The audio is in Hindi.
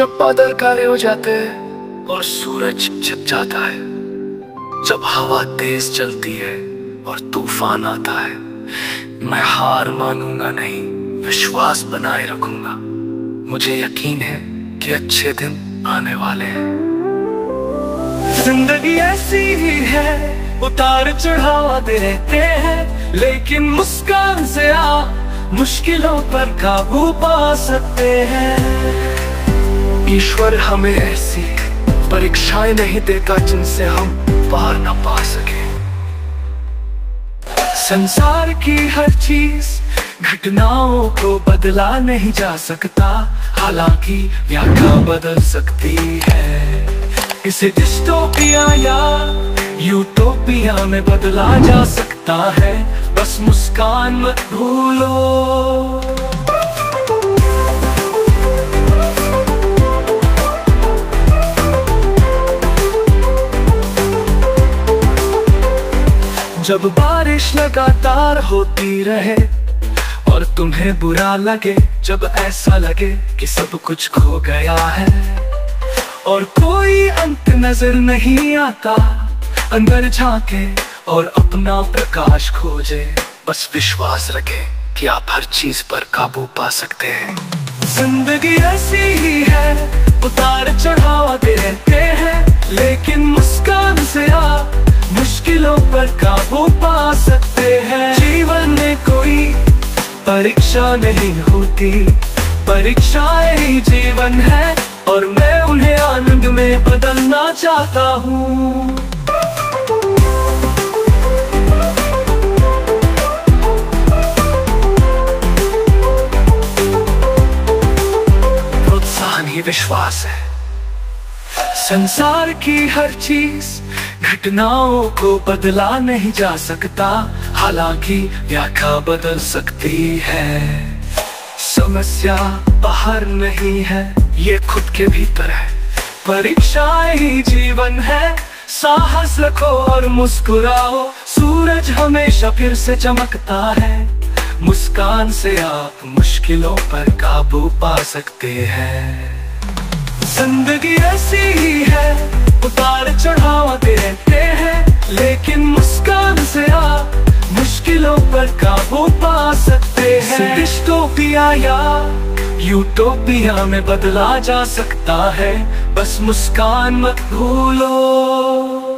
जब बादल काले हो जाते हैं और सूरज छिप जाता है, जब हवा तेज चलती है और तूफान आता है, मैं हार मानूंगा नहीं, विश्वास बनाए रखूंगा। मुझे यकीन है कि अच्छे दिन आने वाले हैं। जिंदगी ऐसी ही है, उतार चढ़ाव आते रहते हैं, लेकिन मुस्कान से आप मुश्किलों पर काबू पा सकते हैं। ईश्वर हमें ऐसी परीक्षाएं नहीं देता जिनसे हम पार न पा सके। संसार की हर चीज घटनाओं को बदला नहीं जा सकता, हालांकि व्याख्या बदल सकती है। इसे डिस्टोपिया या यूटोपिया में बदला जा सकता है, बस मुस्कान मत भूलो। जब बारिश लगातार होती रहे और तुम्हें बुरा लगे, जब ऐसा लगे कि सब कुछ खो गया है और कोई अंत नजर नहीं आता, अंदर झांके और अपना प्रकाश खोजे, बस विश्वास रखे कि आप हर चीज पर काबू पा सकते हैं। जिंदगी ऐसी ही है, उतार चढ़ाव आते रहते हैं, लेकिन मुस्कान से आप मुश्किलों पर काबू पा सकते हैं। जीवन में कोई परीक्षा नहीं होती, परीक्षाएं ही जीवन है, और मैं उन्हें आनंद में बदलना चाहता हूँ। प्रोत्साहन ही विश्वास है। संसार की हर चीज घटनाओं को बदला नहीं जा सकता, हालांकि व्याख्या बदल सकती है। समस्या बाहर नहीं है, ये खुद के भीतर है। परीक्षाएं ही जीवन है, साहस रखो और मुस्कुराओ। सूरज हमेशा फिर से चमकता है, मुस्कान से आप मुश्किलों पर काबू पा सकते हैं। जिंदगी ऐसी ही है, उतार चढ़ाव आते रहते हैं, लेकिन मुस्कान से आप मुश्किलों पर काबू पा सकते हैं। डिस्टोपिया या यूटोपिया में बदला जा सकता है, बस मुस्कान मत भूलो।